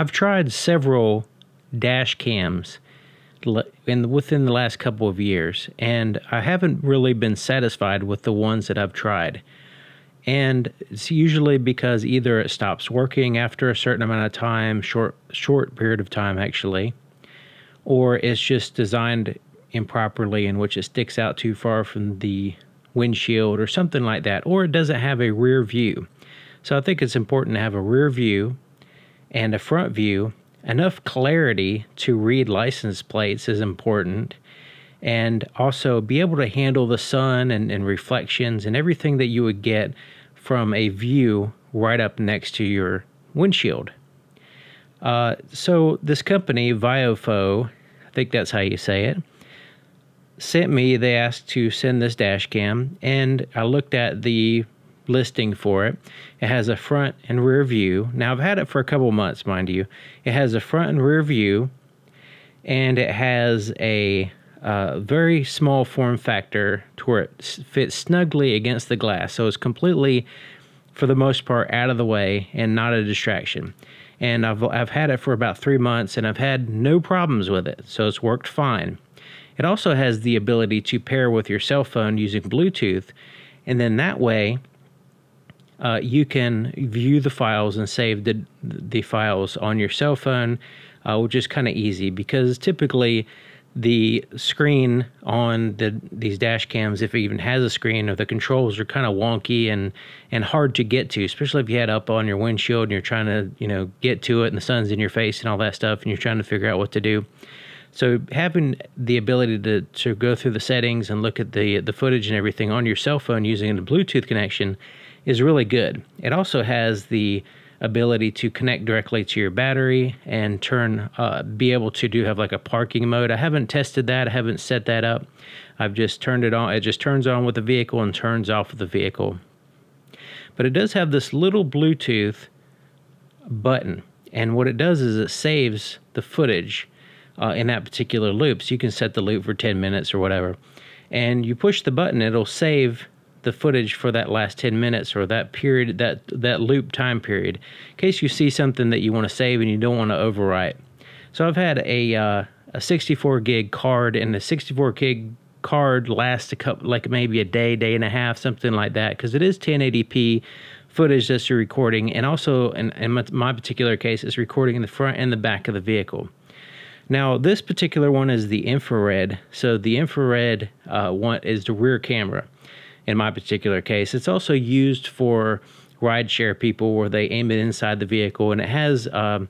I've tried several dash cams within the last couple of years, and I haven't really been satisfied with the ones that I've tried. And it's usually because either it stops working after a certain amount of time, short period of time actually, or it's just designed improperly in which it sticks out too far from the windshield or something like that, or it doesn't have a rear view. So I think it's important to have a rear view and a front view. Enough clarity to read license plates is important, and also be able to handle the sun and reflections and everything that you would get from a view right up next to your windshield. So this company, Viofo, I think that's how you say it, sent me, they asked to send this dash cam, and I looked at the listing for it. It has a front and rear view. Now I've had it for a couple months, mind you. It has a front and rear view, and it has a very small form factor to where it fits snugly against the glass. So it's completely, for the most part, out of the way and not a distraction. And I've had it for about 3 months, and I've had no problems with it. So it's worked fine. It also has the ability to pair with your cell phone using Bluetooth, and then that way you can view the files and save the files on your cell phone, which is kind of easy because typically the screen on these dash cams, if it even has a screen, or the controls are kind of wonky and hard to get to, especially if you had up on your windshield and you're trying to get to it and the sun's in your face and all that stuff and you're trying to figure out what to do. So having the ability to go through the settings and look at the footage and everything on your cell phone using the Bluetooth connection is really good. It also has the ability to connect directly to your battery and be able to have like a parking mode. I haven't tested that. I haven't set that up. I've just turned it on. It just turns on with the vehicle and turns off with the vehicle. But it does have this little Bluetooth button. And what it does is it saves the footage in that particular loop. So you can set the loop for 10 minutes or whatever. And you push the button, it'll save the footage for that last 10 minutes or that period, that loop time period, in case you see something that you want to save and you don't want to overwrite. So I've had a 64 gig card, and the 64 gig card lasts maybe a day, day and a half, something like that, because it is 1080p footage that you're recording, and also in my particular case, it's recording in the front and the back of the vehicle. Now this particular one is the infrared, so the infrared one is the rear camera. In my particular case, it's also used for rideshare people where they aim it inside the vehicle, and it has the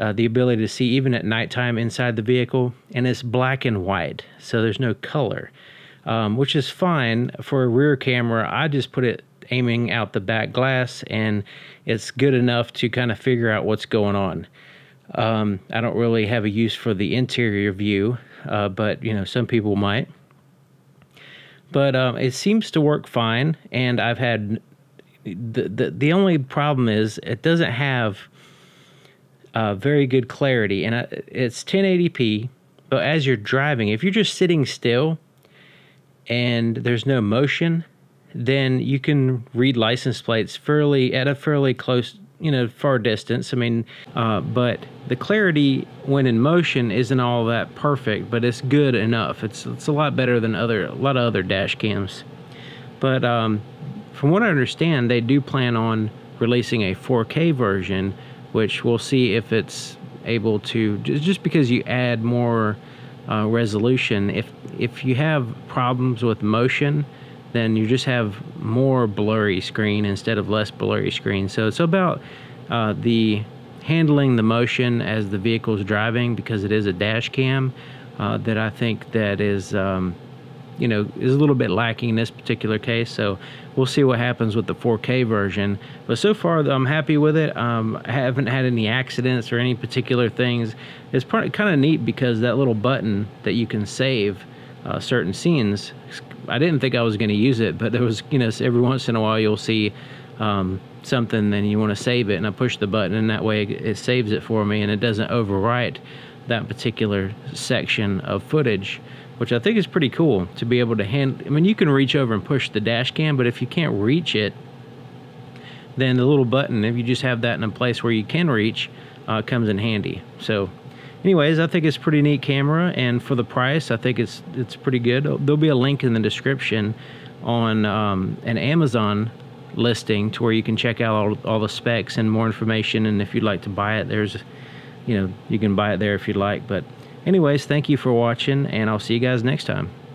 ability to see even at nighttime inside the vehicle, and it's black and white, so there's no color, which is fine for a rear camera. I just put it aiming out the back glass, and it's good enough to kind of figure out what's going on. I don't really have a use for the interior view, but some people might. But it seems to work fine, and I've had the only problem is it doesn't have very good clarity, and it's 1080p. But as you're driving, if you're just sitting still and there's no motion, then you can read license plates at a fairly close, far distance. I mean, but the clarity when in motion isn't all that perfect, but it's good enough. It's a lot better than a lot of other dash cams. But from what I understand, they do plan on releasing a 4K version, which we'll see if it's able to. Just because you add more resolution, if you have problems with motion, then you just have more blurry screen instead of less blurry screen. So it's about the handling the motion as the vehicle's driving, because it is a dash cam, that I think that is a little bit lacking in this particular case. So we'll see what happens with the 4K version. But so far, I'm happy with it. I haven't had any accidents or any particular things. It's kind of neat because that little button that you can save certain scenes, I didn't think I was going to use it, but there was, every once in a while you'll see something and you want to save it, and I push the button, and that way it saves it for me, and it doesn't overwrite that particular section of footage, which I think is pretty cool to be able to I mean, you can reach over and push the dash cam, but if you can't reach it, then the little button, if you just have that in a place where you can reach, comes in handy. So anyways, I think it's a pretty neat camera, and for the price, I think it's pretty good. There'll be a link in the description on an Amazon listing to where you can check out all the specs and more information, and if you'd like to buy it, there's, you know, you can buy it there if you'd like. But anyways, thank you for watching, and I'll see you guys next time.